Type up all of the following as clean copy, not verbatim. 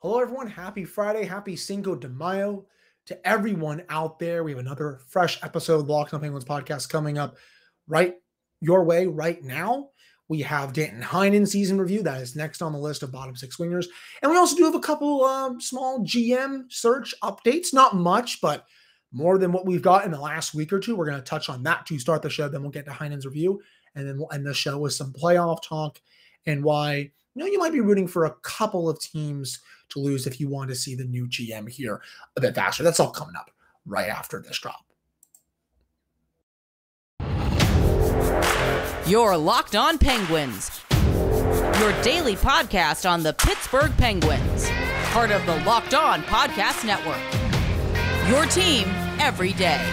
Hello, everyone. Happy Friday. Happy Cinco de Mayo to everyone out there. We have another fresh episode of the Locked On Penguins podcast coming up right your way right now. We have Danton Heinen season review. That is next on the list of bottom six wingers. And we also do have a couple small GM search updates. Not much, but more than what we've got in the last week or two. We're going to touch on that to start the show. Then we'll get to Heinen's review. And then we'll end the show with some playoff talk and why you might be rooting for a couple of teams to lose if you want to see the new GM here a bit faster. That's all coming up right after this drop. You're Locked On Penguins, your daily podcast on the Pittsburgh Penguins, part of the Locked On Podcast Network, your team every day.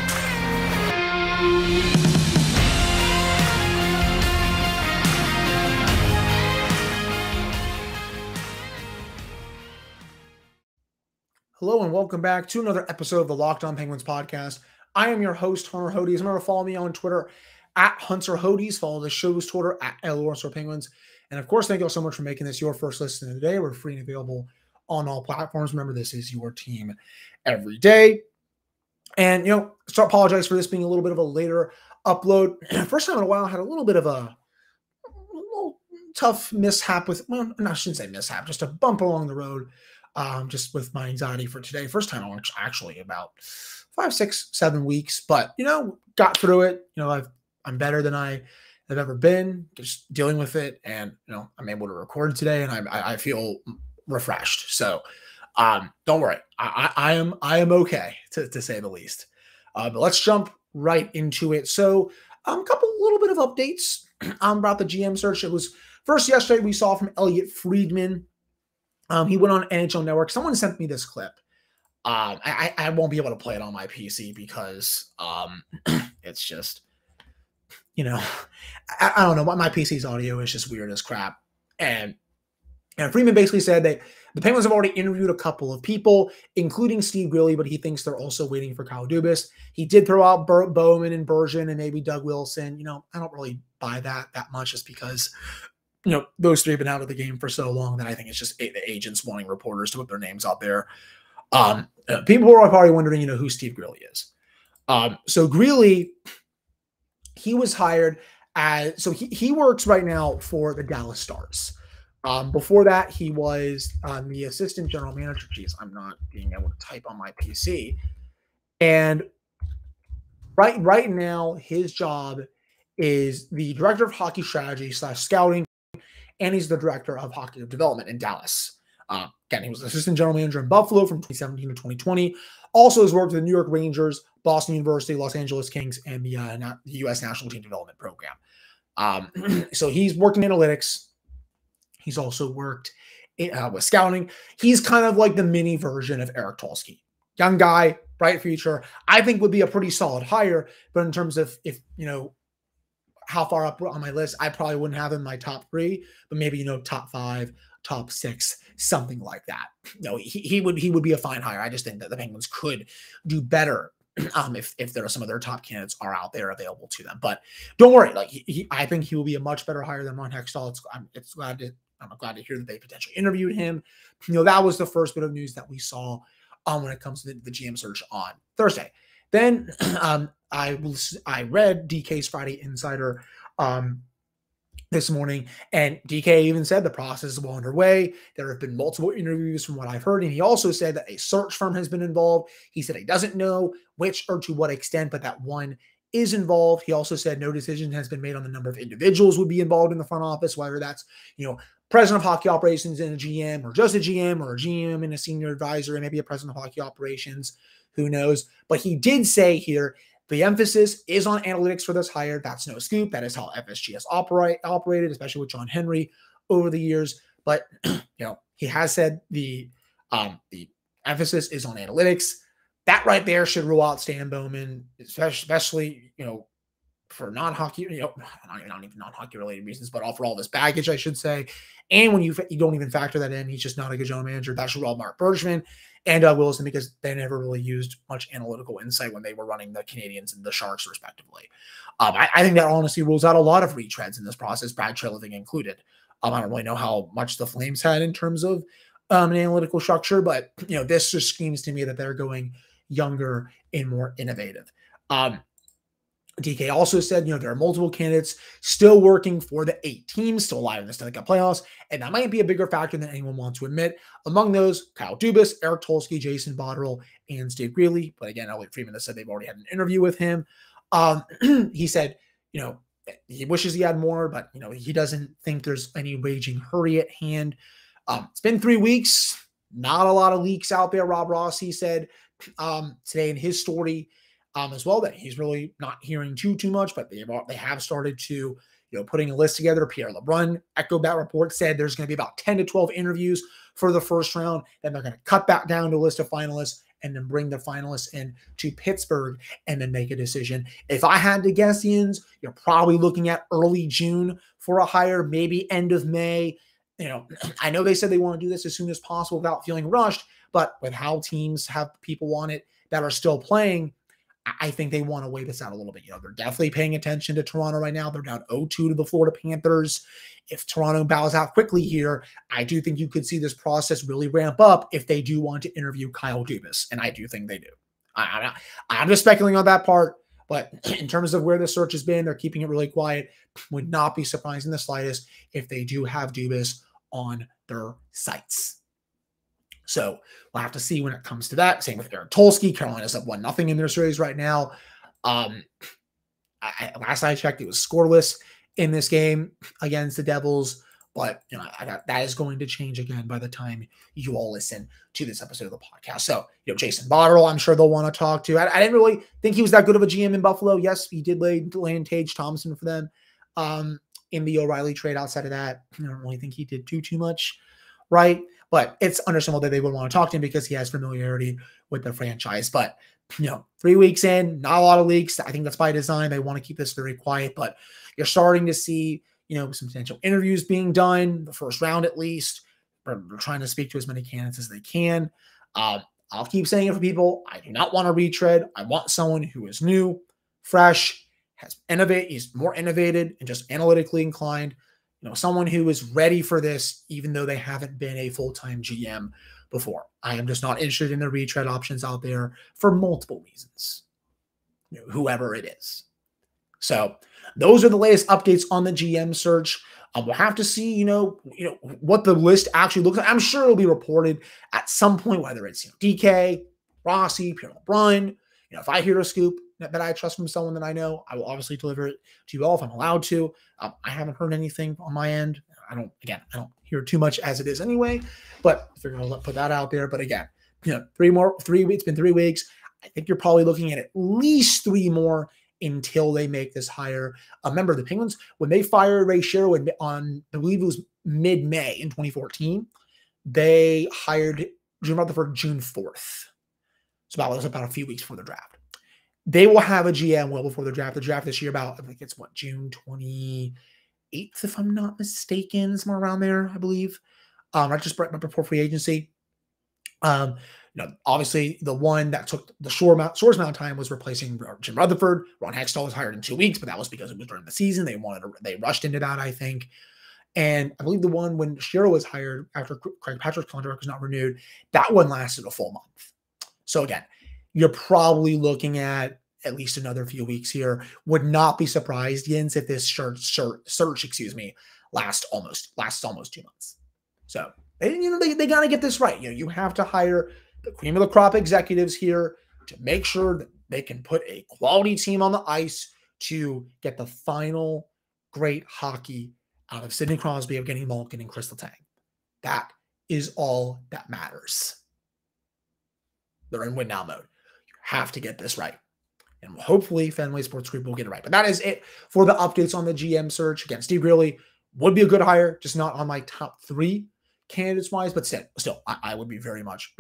Hello and welcome back to another episode of the Locked On Penguins podcast. I am your host, Hunter Hodes. Remember to follow me on Twitter at Hunter Hodes. Follow the show's Twitter at LOSPenguins. And of course, thank you all so much for making this your first listen of the day. We're free and available on all platforms. Remember, this is your team every day. And, so I apologize for this being a little bit of a later upload. First time in a while, I had a little bit of a tough mishap with, well, no, I shouldn't say mishap, just a bump along the road. Just with my anxiety for today. First time I actually about 5, 6, 7 weeks, but got through it. I'm better than I have ever been, just dealing with it. And I'm able to record today and I feel refreshed. So don't worry. I am okay to say the least, but let's jump right into it. So a couple little bit of updates about the GM search. It was first yesterday we saw from Elliot Friedman. He went on NHL Network. Someone sent me this clip. I won't be able to play it on my PC because it's just, I don't know. My PC's audio is just weird as crap. And Freeman basically said that the Penguins have already interviewed a couple of people, including Steve Greeley, but he thinks they're also waiting for Kyle Dubas. He did throw out Bowman and Bergeron and maybe Doug Wilson. I don't really buy that much just because those three have been out of the game for so long that I think it's just the agents wanting reporters to put their names out there. People are probably wondering, who Steve Greeley is. So Greeley, he was hired as, so he works right now for the Dallas Stars. Before that, he was the assistant general manager. Geez, I'm not being able to type on my PC. And right now, his job is the director of hockey strategy / scouting. And he's the director of hockey development in Dallas. Again, he was assistant general manager in Buffalo from 2017 to 2020. Also has worked with the New York Rangers, Boston University, Los Angeles Kings, and the U.S. National Team Development Program. So he's worked in analytics. He's also worked with scouting. He's kind of like the mini version of Eric Tulsky. Young guy, bright future. I think would be a pretty solid hire, but in terms of how far up on my list, I probably wouldn't have in my top 3, but maybe, top 5, top 6, something like that. No, he would be a fine hire. I just think that the Penguins could do better if there are some of their top candidates are out there available to them. But don't worry, I think he will be a much better hire than Ron Hextall. I'm glad to hear that they potentially interviewed him. That was the first bit of news that we saw when it comes to the GM search on Thursday. Then I read DK's Friday Insider this morning, and DK even said the process is well underway. There have been multiple interviews from what I've heard, and he also said that a search firm has been involved. He said he doesn't know which or to what extent, but that one is involved. He also said no decision has been made on the number of individuals would be involved in the front office, whether that's, president of hockey operations and a GM, or just a GM, or a GM and a senior advisor, and maybe a president of hockey operations. Who knows? But he did say here, the emphasis is on analytics for this hire. That's no scoop. That is how FSG has operated, especially with John Henry over the years. But, he has said the emphasis is on analytics. That right there should rule out Stan Bowman, especially, for non-hockey, not even non-hockey related reasons, but all for all this baggage, I should say. And when you don't even factor that in, he's just not a good general manager. That should rule out Mark Bergevin and Doug Wilson, because they never really used much analytical insight when they were running the Canadians and the Sharks, respectively. I think that honestly rules out a lot of retreads in this process, Brad Treliving included. I don't really know how much the Flames had in terms of an analytical structure, but this just screams to me that they're going younger and more innovative. DK also said, there are multiple candidates still working for the 8 teams still alive in the Stanley Cup playoffs, and that might be a bigger factor than anyone wants to admit. Among those, Kyle Dubas, Eric Tulsky, Jason Botterill, and Steve Greeley. But again, Elliot Friedman has said they've already had an interview with him. He said, he wishes he had more, but, he doesn't think there's any raging hurry at hand. It's been 3 weeks. Not a lot of leaks out there. Rob Ross, he said today in his story as well, that he's really not hearing too much, but they have started to, putting a list together. Pierre LeBrun echoed that report, said there's going to be about 10 to 12 interviews for the first round. Then they're going to cut back down to a list of finalists and then bring the finalists in to Pittsburgh and then make a decision. If I had to guess, Ian's, you're probably looking at early June for a hire, maybe end of May. I know they said they want to do this as soon as possible without feeling rushed, but with how teams have people on it that are still playing, I think they want to weigh this out a little bit. They're definitely paying attention to Toronto right now. They're down 0-2 to the Florida Panthers. If Toronto bows out quickly here, I do think you could see this process really ramp up if they do want to interview Kyle Dubas, and I do think they do. I'm just speculating on that part, but in terms of where the search has been, they're keeping it really quiet. Would not be surprised in the slightest if they do have Dubas on their sites. So we'll have to see when it comes to that. Same with Eric Tulsky. Carolina's up 1-0 in their series right now. Last I checked, it was scoreless in this game against the Devils. But that is going to change again by the time you all listen to this episode of the podcast. So Jason Botterill, I'm sure they'll want to talk to. I didn't really think he was that good of a GM in Buffalo. Yes, he did land Tage Thompson for them in the O'Reilly trade. Outside of that, I don't really think he did too much. Right. But it's understandable that they would want to talk to him because he has familiarity with the franchise. But 3 weeks in, not a lot of leaks. I think that's by design. They want to keep this very quiet, but you're starting to see, some potential interviews being done, the first round at least. We're trying to speak to as many candidates as they can. I'll keep saying it for people. I do not want a retread. I want someone who is new, fresh, is more innovated and just analytically inclined. Someone who is ready for this, even though they haven't been a full-time GM before. I am just not interested in the retread options out there for multiple reasons, whoever it is. So those are the latest updates on the GM search. We'll have to see, what the list actually looks like. I'm sure it'll be reported at some point, whether it's DK, Rossi, Pierre LeBrun. If I hear a scoop that I trust from someone that I know, I will obviously deliver it to you all if I'm allowed to. I haven't heard anything on my end. I don't hear too much as it is anyway, but if you're going to put that out there, but again, it's been 3 weeks. I think you're probably looking at least 3 more until they make this hire. Remember the Penguins, when they fired Ray Sherwood on, I believe it was mid-May in 2014, they hired Jim Rutherford June 4th. So that was about a few weeks before the draft. They will have a GM well before the draft. The draft this year, I think it's June 28th, if I'm not mistaken, somewhere around there, I believe. I just brought up before free agency. Obviously the one that took the shortest amount of time was replacing Jim Rutherford. Ron Hextall was hired in 2 weeks, but that was because it was during the season. They rushed into that, I think. And I believe the one when Shiro was hired after Craig Patrick's contract was not renewed, that one lasted a full month. So again, you're probably looking at least another few weeks here. Would not be surprised, Jens, if this search lasts almost 2 months. So they got to get this right. You have to hire the cream of the crop executives here to make sure that they can put a quality team on the ice to get the final great hockey out of Sidney Crosby, of getting Malkin and Chris Letang. That is all that matters. They're in win now mode. Have to get this right. And hopefully Fenway Sports Group will get it right. But that is it for the updates on the GM search. Again, Steve Greeley would be a good hire, just not on my top 3 candidates-wise, but still I would be very much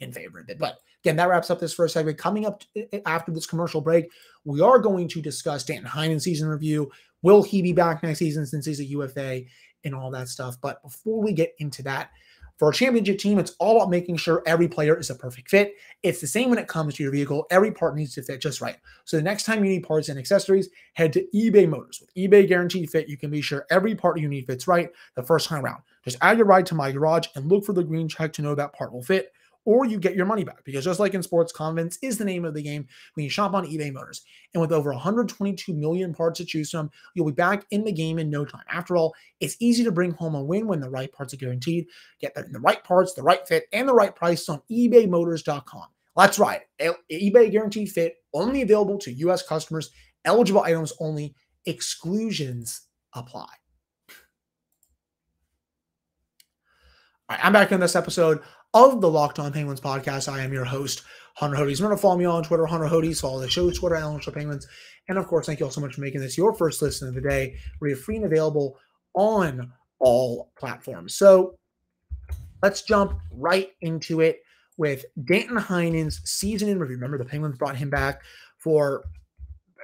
in favor of it. But again, that wraps up this first segment. Coming up after this commercial break, we are going to discuss Danton Heinen's season review. Will he be back next season since he's a UFA and all that stuff? But before we get into that, for a championship team, it's all about making sure every player is a perfect fit. It's the same when it comes to your vehicle. Every part needs to fit just right. So the next time you need parts and accessories, head to eBay Motors. With eBay Guaranteed Fit, you can be sure every part you need fits right the first time around. Just add your ride to My Garage and look for the green check to know that part will fit, or you get your money back, because just like in sports, confidence is the name of the game when you shop on eBay Motors. And with over 122 million parts to choose from, you'll be back in the game in no time. After all, it's easy to bring home a win when the right parts are guaranteed. Get the right parts, the right fit, and the right price on ebaymotors.com. Let's ride. eBay guaranteed fit, only available to U.S. customers. Eligible items only. Exclusions apply. All right, I'm back in this episode of the Locked On Penguins podcast. I am your host, Hunter Hodes. Remember to follow me on Twitter, Hunter Hodes. Follow the show's Twitter, NHL Penguins. And of course, thank you all so much for making this your first listen of the day. We are free and available on all platforms. So let's jump right into it with Danton Heinen's season in review. Remember, the Penguins brought him back for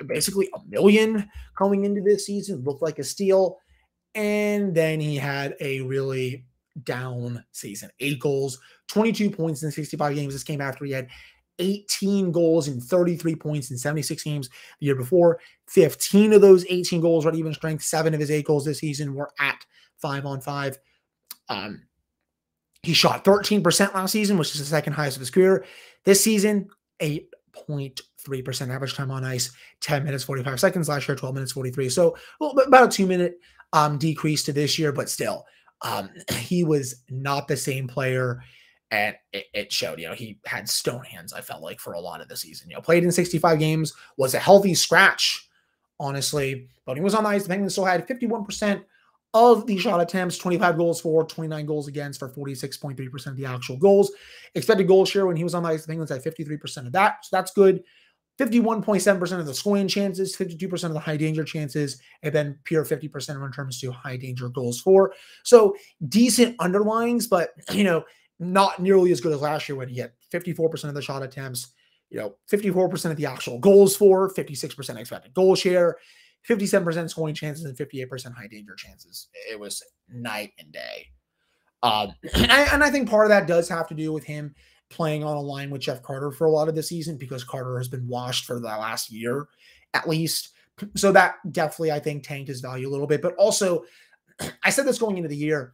basically $1 million coming into this season. Looked like a steal. And then he had a really down season. 8 goals, 22 points in 65 games. This came after he had 18 goals and 33 points in 76 games the year before. 15 of those 18 goals were at even strength. 7 of his 8 goals this season were at 5-on-5. He shot 13% last season, which is the second highest of his career. This season, 8.3% average time on ice, 10 minutes, 45 seconds. Last year, 12 minutes, 43. So about a 2-minute decrease to this year, but still. He was not the same player, and it showed. You know, he had stone hands, I felt like, for a lot of the season. You know, played in 65 games, was a healthy scratch, honestly. But when he was on the ice, the Penguins still had 51% of the shot attempts, 25 goals for, 29 goals against, for 46.3% of the actual goals. Expected goal share when he was on the ice, the Penguins had 53% of that, so that's good. 51.7% of the scoring chances, 52% of the high danger chances, and then pure 50% in terms to high danger goals for. So decent underlyings, but, you know, not nearly as good as last year when he had 54% of the shot attempts, you know, 54% of the actual goals for, 56% expected goal share, 57% scoring chances, and 58% high danger chances. It was night and day. And I think part of that does have to do with him playing on a line with Jeff Carter for a lot of the season, because Carter has been washed for the last year, at least. So that definitely, I think, tanked his value a little bit. But also, I said this going into the year,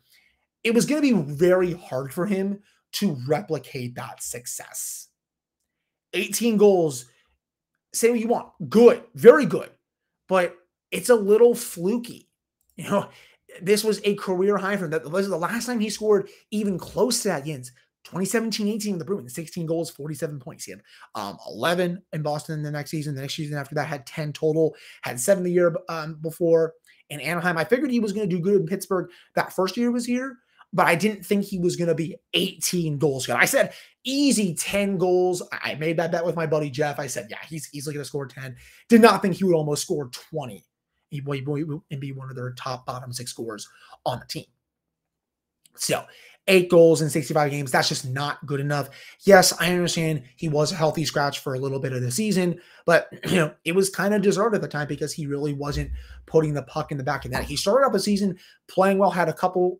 it was going to be very hard for him to replicate that success. 18 goals, say what you want. Good, very good. But it's a little fluky. You know, this was a career high for him. That was the last time he scored even close to that against 2017-18 with the Bruins, 16 goals, 47 points. He had 11 in Boston the next season. The next season after that had 10 total, had 7 the year before in Anaheim. I figured he was going to do good in Pittsburgh that first year he was here, but I didn't think he was going to be 18 goals. I said easy 10 goals. I made that bet with my buddy Jeff. I said, yeah, he's easily going to score 10. Did not think he would almost score 20 and be one of their top bottom 6 scorers on the team. So 8 goals in 65 games, that's just not good enough. Yes, I understand he was a healthy scratch for a little bit of the season, but, you know, it was kind of deserved at the time because he really wasn't putting the puck in the back of that. He started out the season playing well, had a couple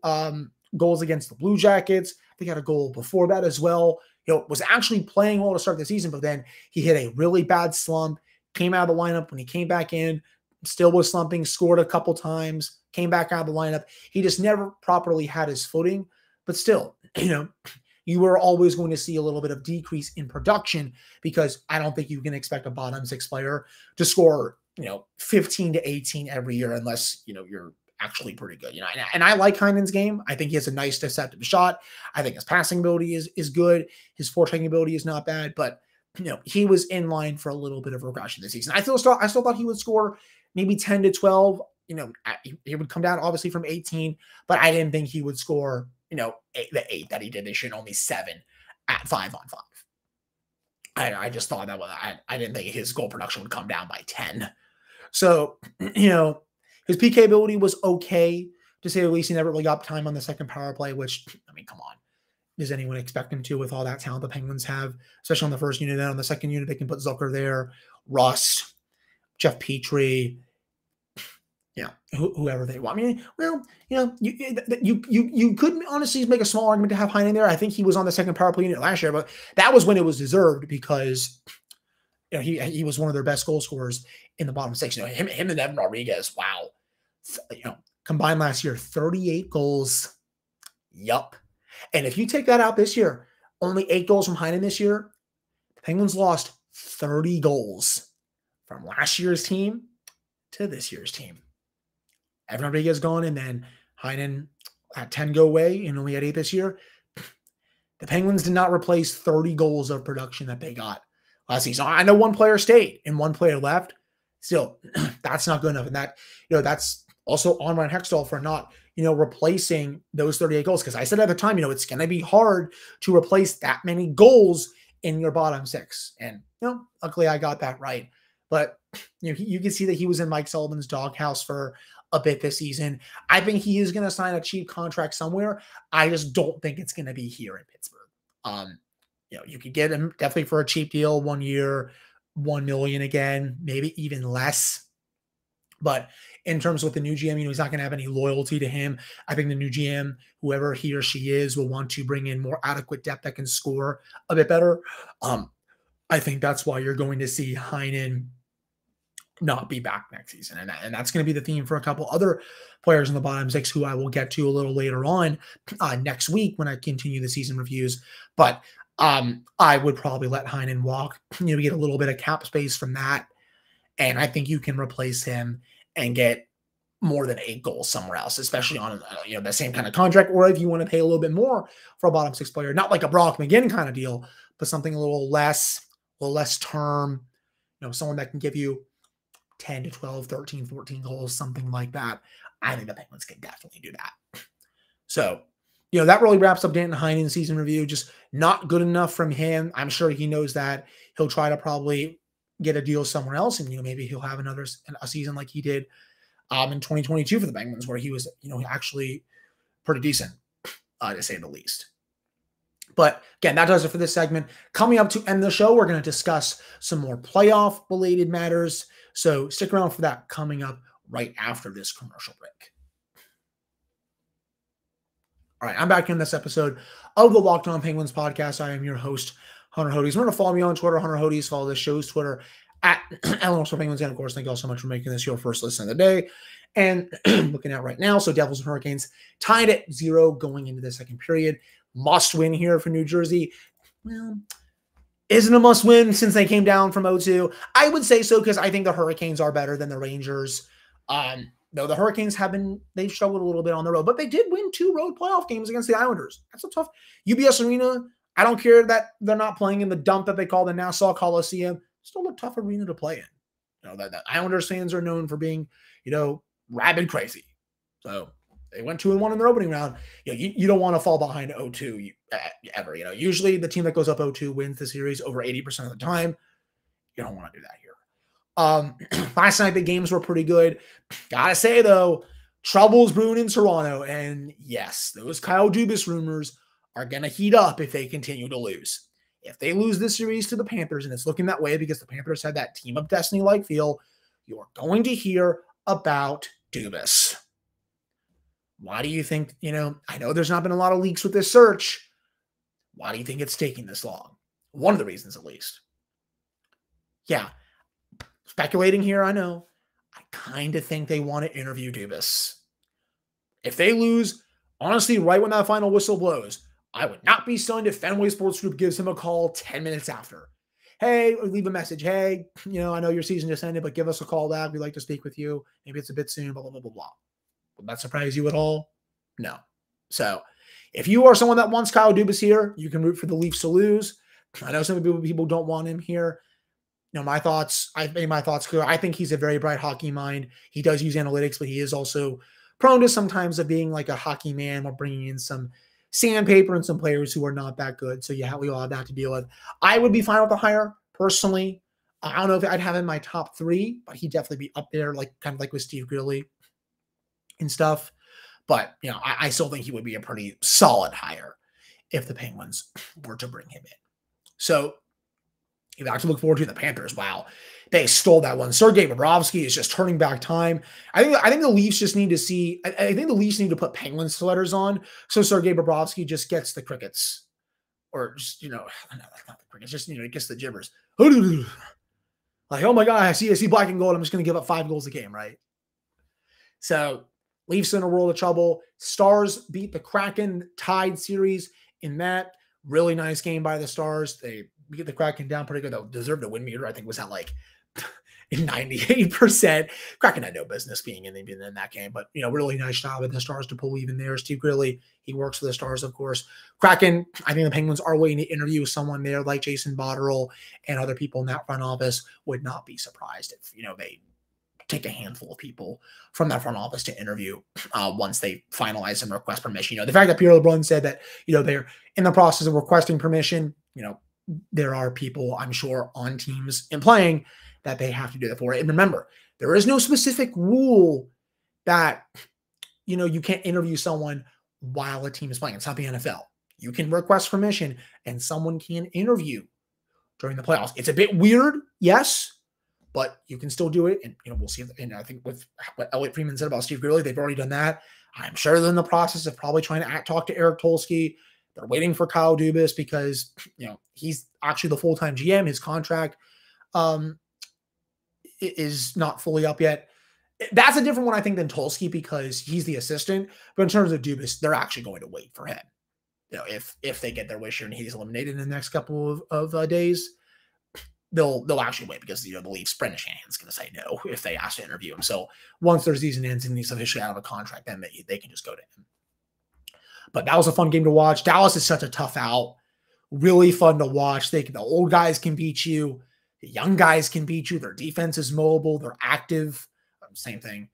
goals against the Blue Jackets. I think he had a goal before that as well. You know, was actually playing well to start the season, but then he hit a really bad slump, came out of the lineup. When he came back in, still was slumping, scored a couple times, came back out of the lineup. He just never properly had his footing. But still, you know, you were always going to see a little bit of decrease in production because I don't think you can expect a bottom 6 player to score, you know, 15 to 18 every year unless, you know, you're actually pretty good. You know, and I like Heinen's game. I think he has a nice deceptive shot. I think his passing ability is good. His forechecking ability is not bad. But, you know, he was in line for a little bit of regression this season. I still thought he would score maybe 10 to 12. You know, he would come down obviously from 18, but I didn't think he would score, you know, the eight that he did this year, and only 7 at 5-on-5. I just thought that I didn't think his goal production would come down by 10. So, you know, his PK ability was okay, to say the least. He never really got time on the second power play, which, I mean, come on. Does anyone expect him to with all that talent the Penguins have, especially on the first unit? And on the second unit, they can put Zucker there, Rust, Jeff Petrie, yeah, whoever they want. I mean, well, you know, you couldn't honestly make a small argument to have Heinen there. I think he was on the second power play unit last year, but that was when it was deserved because, you know, he was one of their best goal scorers in the bottom 6. You know, him and Evan Rodriguez, wow, you know, combined last year, 38 goals, Yup. And if you take that out this year, only 8 goals from Heinen this year, the Penguins lost 30 goals from last year's team to this year's team. Everybody gets gone, and then Heinen had 10 go away and only had 8 this year. The Penguins did not replace 30 goals of production that they got last season. I know one player stayed and one player left. Still, that's not good enough. And that, you know, that's also on Ron Hextall for not, you know, replacing those 38 goals. Because I said at the time, you know, it's going to be hard to replace that many goals in your bottom 6. And, you know, luckily I got that right. But, you know, you can see that he was in Mike Sullivan's doghouse for a bit this season. I think he is going to sign a cheap contract somewhere. I just don't think it's going to be here in Pittsburgh. You know, you could get him definitely for a cheap deal, 1 year, $1 million again, maybe even less. But in terms of the new GM, you know, he's not going to have any loyalty to him. I think the new GM, whoever he or she is, will want to bring in more adequate depth that can score a bit better. I think that's why you're going to see Heinen not be back next season. And that's going to be the theme for a couple other players in the bottom 6 who I will get to a little later on next week when I continue the season reviews. But I would probably let Heinen walk, you know, get a little bit of cap space from that. And I think you can replace him and get more than 8 goals somewhere else, especially on, you know, that same kind of contract. Or if you want to pay a little bit more for a bottom 6 player, not like a Brock McGinn kind of deal, but something a little less term, you know, someone that can give you 10 to 12, 13, 14 goals, something like that. I think the Penguins can definitely do that. So, you know, that really wraps up Danton Heinen's season review. Just not good enough from him. I'm sure he knows that. He'll try to probably get a deal somewhere else, and, you know, maybe he'll have another a season like he did in 2022 for the Penguins, where he was, you know, actually pretty decent, to say the least. But again, that does it for this segment. Coming up to end the show, we're going to discuss some more playoff-related matters. So stick around for that coming up right after this commercial break. All right, I'm back in this episode of the Locked On Penguins podcast. I am your host, Hunter Hodes. Remember to follow me on Twitter, Hunter Hodes. Follow the show's Twitter at LNL Penguins. And of course, thank you all so much for making this your first listen of the day. And looking at right now, so Devils and Hurricanes tied at 0 going into the second period. Must win here for New Jersey. Well, isn't a must win since they came down from 0-2? I would say so, because I think the Hurricanes are better than the Rangers. Though the Hurricanes have been, they've struggled a little bit on the road, but they did win 2 road playoff games against the Islanders. That's a tough UBS Arena. I don't care that they're not playing in the dump that they call the Nassau Coliseum. Still a tough arena to play in. You know, the Islanders fans are known for being, you know, rabid crazy. So they went 2-1 in their opening round. You know, you don't want to fall behind 0-2 ever. You know, usually the team that goes up 0-2 wins the series over 80% of the time. You don't want to do that here. Last night, the games were pretty good. Gotta say, though, trouble's brewing in Toronto. And yes, those Kyle Dubas rumors are going to heat up if they continue to lose. If they lose this series to the Panthers, and it's looking that way because the Panthers had that team of destiny-like feel, you're going to hear about Dubas. Why do you think, you know, I know there's not been a lot of leaks with this search. Why do you think it's taking this long? One of the reasons, at least. Yeah. Speculating here, I know. I kind of think they want to interview Dubas. If they lose, honestly, right when that final whistle blows, I would not be stunned if Fenway Sports Group gives him a call 10 minutes after. Hey, leave a message. Hey, you know, I know your season just ended, but give us a call back. We'd like to speak with you. Maybe it's a bit soon, blah, blah, blah, blah, blah. Would that surprise you at all? No. So if you are someone that wants Kyle Dubas here, you can root for the Leafs to lose. I know some people don't want him here. You know, my thoughts, I've made my thoughts clear. I think he's a very bright hockey mind. He does use analytics, but he is also prone to sometimes of being like a hockey man or bringing in some sandpaper and some players who are not that good. So yeah, we all have that to deal with. I would be fine with the hire personally. I don't know if I'd have him in my top 3, but he'd definitely be up there, like kind of like with Steve Greeley and stuff. But, you know, I still think he would be a pretty solid hire if the Penguins were to bring him in. So you have to look forward to the Panthers. Wow. They stole that one. Sergei Bobrovsky is just turning back time. I think the Leafs just need to see, I think the Leafs need to put Penguin sweaters on. So Sergei Bobrovsky just gets the crickets, or just, you know, not the crickets, just, you know, gets the gibbers. Like, oh my God, I see black and gold. I'm just going to give up 5 goals a game. Right. So Leafs in a world of trouble. Stars beat the Kraken, tied series in that. Really nice game by the Stars. They beat the Kraken down pretty good. They deserved a win meter. I think was at like 98%. Kraken had no business being in that game, but you know, really nice job at the Stars to pull even there. Steve Greeley, he works for the Stars, of course. Kraken, I think the Penguins are waiting to interview someone there like Jason Botterill and other people in that front office. Would not be surprised if, you know, they take a handful of people from that front office to interview once they finalize and request permission. You know, the fact that Pierre LeBrun said that, you know, they're in the process of requesting permission, you know, there are people, I'm sure, on teams and playing that they have to do that for. And remember, there is no specific rule that, you know, you can't interview someone while a team is playing. It's not the NFL. You can request permission and someone can interview during the playoffs. It's a bit weird, yes, but you can still do it. And, you know, we'll see. And I think with what Elliot Friedman said about Steve Greeley, they've already done that. I'm sure they're in the process of probably trying to talk to Eric Tulsky. They're waiting for Kyle Dubas because, you know, he's actually the full-time GM. His contract is not fully up yet. That's a different one, I think, than Tulsky because he's the assistant. But in terms of Dubas, they're actually going to wait for him. You know, if they get their wish here and he's eliminated in the next couple of days, they'll actually wait because, you know, the Leafs, Brendan Shanahan's going to say no if they ask to interview him. So once their season ends and he's officially out of a contract, then they can just go to him. But that was a fun game to watch. Dallas is such a tough out. Really fun to watch. The old guys can beat you. The young guys can beat you. Their defense is mobile. They're active. Same thing.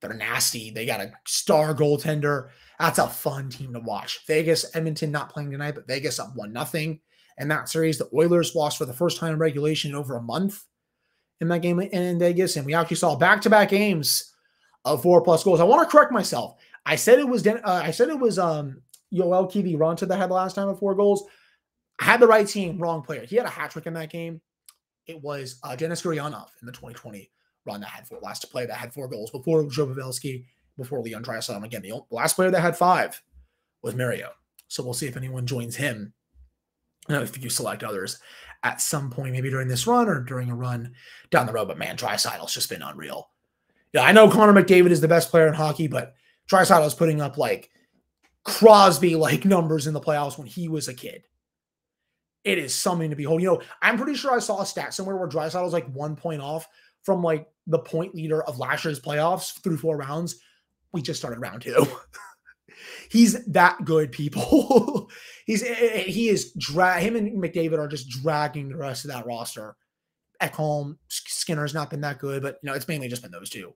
They're nasty. They got a star goaltender. That's a fun team to watch. Vegas, Edmonton not playing tonight, but Vegas up 1-0 in that series. The Oilers lost for the first time in regulation in over a month in that game in Vegas. And we actually saw back-to-back games of 4+ goals. I want to correct myself. I said it was Yoel Kiviranta that had the last time of 4 goals. I had the right team, wrong player. He had a hat trick in that game. It was Denis Gurianov in the 2020 run that had 4 goals before Joe Pavelski, before Leon Draisaitl. Again, the last player that had 5 was Mario. So we'll see if anyone joins him. You know, if you select others at some point, maybe during this run or during a run down the road. But man, Draisaitl's just been unreal. Yeah, I know Connor McDavid is the best player in hockey, but Draisaitl was putting up like Crosby-like numbers in the playoffs when he was a kid. It is something to behold. You know, I'm pretty sure I saw a stat somewhere where Draisaitl was like 1 point off from like the point leader of last year's playoffs through 4 rounds. We just started round 2. He's that good, people. Him and McDavid are just dragging the rest of that roster. Ekholm, Skinner's not been that good, but you know, it's mainly just been those two.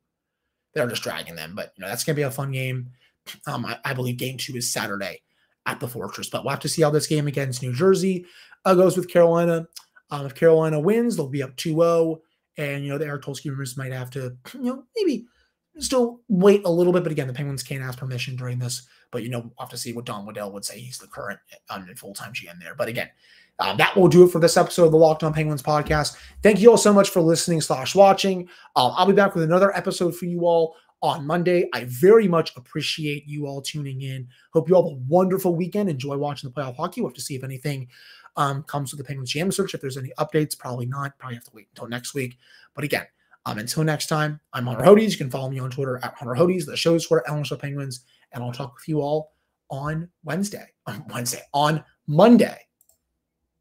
They're just dragging them, but you know, that's going to be a fun game. I believe game 2 is Saturday at the Fortress, but we'll have to see how this game against New Jersey goes with Carolina. If Carolina wins, they'll be up 2-0, and you know, the Eric Tulsky rumors might have to, you know, maybe still wait a little bit, but again, the Penguins can't ask permission during this, but you know, we'll have to see what Don Waddell would say. He's the current full-time GM there, but again, that will do it for this episode of the Locked On Penguins podcast. Thank you all so much for listening/watching. I'll be back with another episode for you all on Monday. I very much appreciate you all tuning in. Hope you all have a wonderful weekend. Enjoy watching the playoff hockey. We'll have to see if anything comes with the Penguins GM search. If there's any updates, probably not. Probably have to wait until next week. But again, until next time, I'm Hunter Hodes. You can follow me on Twitter at Hunter Hodes, the show's Twitter, NHL Penguins, and I'll talk with you all on Monday.